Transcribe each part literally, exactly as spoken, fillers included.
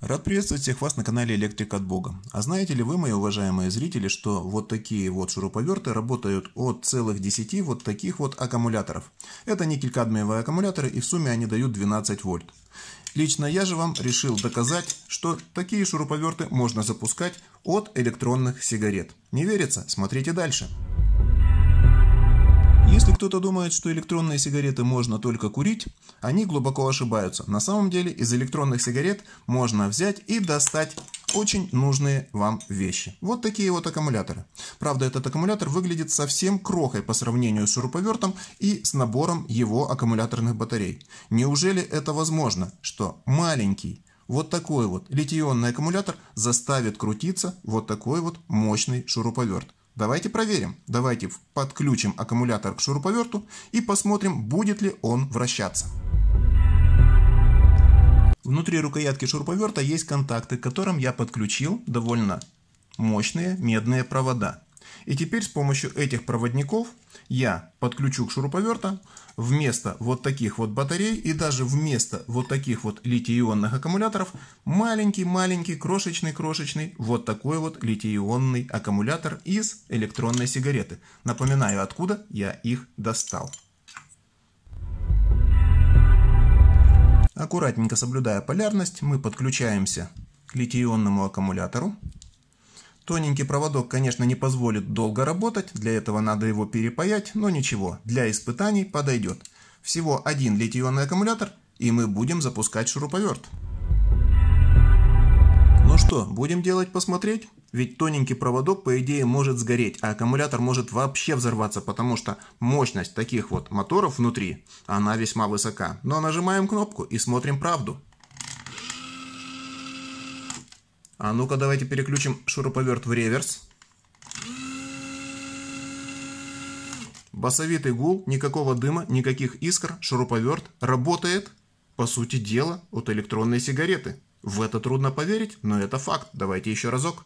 Рад приветствовать всех вас на канале Электрик от Бога. А знаете ли вы, мои уважаемые зрители, что вот такие вот шуруповерты работают от целых десяти вот таких вот аккумуляторов? Это никель-кадмиевые аккумуляторы, и в сумме они дают двенадцать вольт. Лично я же вам решил доказать, что такие шуруповерты можно запускать от электронных сигарет. Не верится? Смотрите дальше. Если кто-то думает, что электронные сигареты можно только курить, они глубоко ошибаются. На самом деле из электронных сигарет можно взять и достать очень нужные вам вещи. Вот такие вот аккумуляторы. Правда, этот аккумулятор выглядит совсем крохой по сравнению с шуруповертом и с набором его аккумуляторных батарей. Неужели это возможно, что маленький вот такой вот литий-ионный аккумулятор заставит крутиться вот такой вот мощный шуруповерт? Давайте проверим. Давайте подключим аккумулятор к шуруповерту и посмотрим, будет ли он вращаться. Внутри рукоятки шуруповерта есть контакты, к которым я подключил довольно мощные медные провода. И теперь с помощью этих проводников я подключу к шуруповерту вместо вот таких вот батарей и даже вместо вот таких вот литий-ионных аккумуляторов маленький-маленький, крошечный-крошечный вот такой вот литий-ионный аккумулятор из электронной сигареты. Напоминаю, откуда я их достал. Аккуратненько соблюдая полярность, мы подключаемся к литий-ионному аккумулятору. Тоненький проводок, конечно, не позволит долго работать, для этого надо его перепаять, но ничего, для испытаний подойдет. Всего один литий-ионный аккумулятор, и мы будем запускать шуруповерт. Ну что, будем делать посмотреть? Ведь тоненький проводок, по идее, может сгореть, а аккумулятор может вообще взорваться, потому что мощность таких вот моторов внутри, она весьма высока. Но нажимаем кнопку и смотрим правду. А ну-ка, давайте переключим шуруповерт в реверс. Басовитый гул, никакого дыма, никаких искр. Шуруповерт работает, по сути дела, от электронной сигареты. В это трудно поверить, но это факт. Давайте еще разок.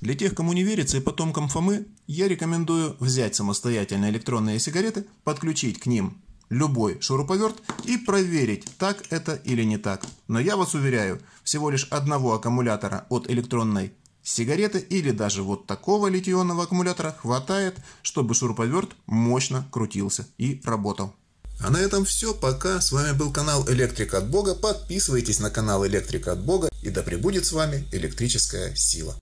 Для тех, кому не верится и потомкам Фомы, я рекомендую взять самостоятельно электронные сигареты, подключить к ним любой шуруповерт и проверить, так это или не так. Но я вас уверяю, всего лишь одного аккумулятора от электронной сигареты или даже вот такого литий-ионного аккумулятора хватает, чтобы шуруповерт мощно крутился и работал. А на этом все. Пока. С вами был канал Электрик от Бога. Подписывайтесь на канал Электрик от Бога, и да пребудет с вами электрическая сила.